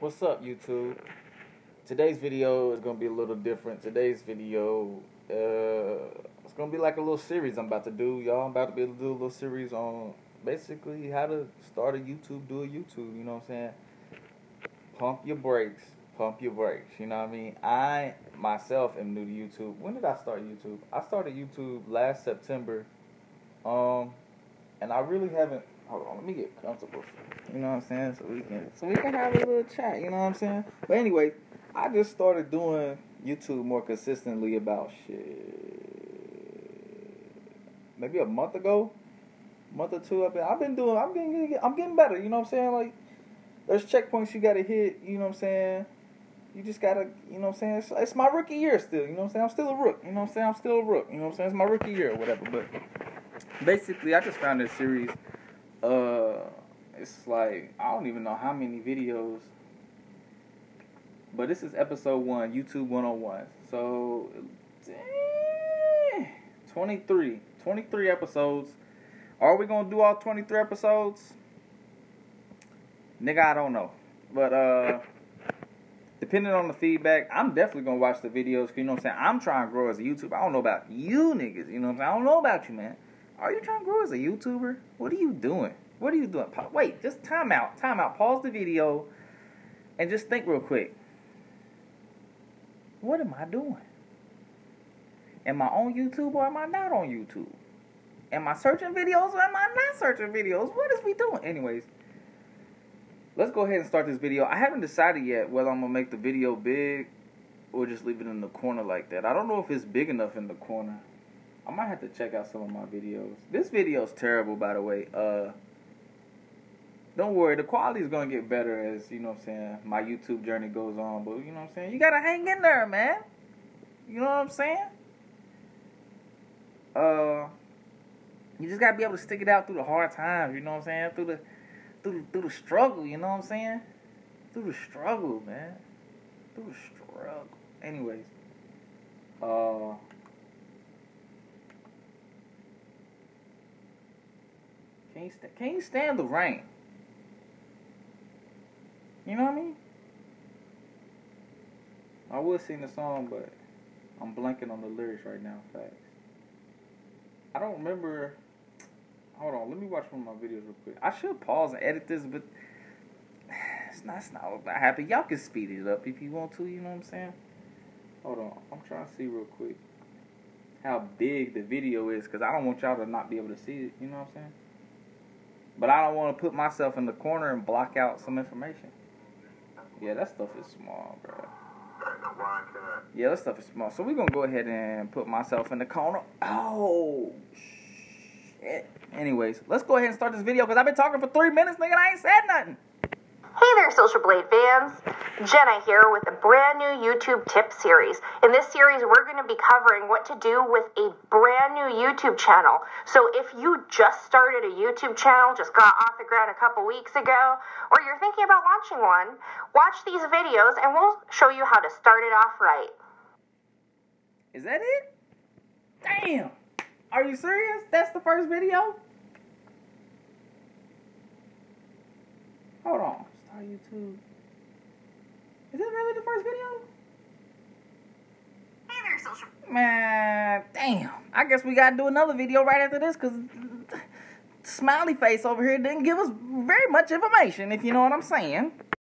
What's up, YouTube? Today's video is going to be a little different. Today's video, it's going to be like a little series I'm about to do, y'all. I'm about to be able to do a little series on basically how to start a YouTube, do a YouTube, you know what I'm saying? Pump your brakes, you know what I mean? I, myself, am new to YouTube. When did I start YouTube? I started YouTube last September, and I really haven't. Hold on, let me get comfortable. You know what I'm saying? So we can have a little chat, you know what I'm saying? But anyway, I just started doing YouTube more consistently about maybe a month ago, month or two. I'm getting better, you know what I'm saying? Like, there's checkpoints you gotta hit, you know what I'm saying? You just gotta, you know what I'm saying? It's my rookie year still, you know what I'm saying? I'm still a rook, you know what I'm saying? You know what I'm saying? It's my rookie year or whatever. But basically, I just found this series. It's like, I don't even know how many videos, but this is episode 1, YouTube 101, so, 23 episodes. Are we gonna do all 23 episodes? Nigga, I don't know, but, depending on the feedback, I'm definitely gonna watch the videos, 'cause you know what I'm saying, I'm trying to grow as a YouTuber. I don't know about you niggas, you know what I'm saying, I don't know about you, man. Are you trying to grow as a YouTuber? What are you doing? Wait, just time out. Pause the video and just think real quick. What am I doing? Am I on YouTube or am I not on YouTube? Am I searching videos or am I not searching videos? What is we doing? Anyways, let's go ahead and start this video. I haven't decided yet whether I'm going to make the video big or just leave it in the corner like that. I don't know if it's big enough in the corner. I might have to check out some of my videos. This video's terrible, by the way. Don't worry, the quality is going to get better as, you know what I'm saying, my YouTube journey goes on. But, you know what I'm saying, you got to hang in there, man. You know what I'm saying? You just got to be able to stick it out through the hard times, you know what I'm saying? Through the struggle, you know what I'm saying? Through the struggle, man. Through the struggle. Anyways, Can you stand the rain? You know what I mean? I would sing the song, but I'm blanking on the lyrics right now. Facts. I don't remember. Hold on, let me watch one of my videos real quick. I should pause and edit this, but it's not what happened. Y'all can speed it up if you want to. You know what I'm saying? Hold on, I'm trying to see real quick how big the video is, because I don't want y'all to not be able to see it. You know what I'm saying? But I don't want to put myself in the corner and block out some information. Yeah, that stuff is small, bro. Yeah, that stuff is small. So we're going to go ahead and put myself in the corner. Oh, shit. Anyways, let's go ahead and start this video, because I've been talking for 3 minutes, nigga, and I ain't said nothing. Hey there, Social Blade fans. Jenna here with a brand new YouTube tip series. In this series, we're going to be covering what to do with a brand new YouTube channel. So if you just started a YouTube channel, just got off the ground a couple weeks ago, or you're thinking about launching one, watch these videos and we'll show you how to start it off right. Is that it? Damn! Are you serious? That's the first video? Hold on. Start YouTube. Is that really the first video? Hey there, Social. Man, damn. I guess we gotta do another video right after this, because Smiley Face over here didn't give us very much information, if you know what I'm saying.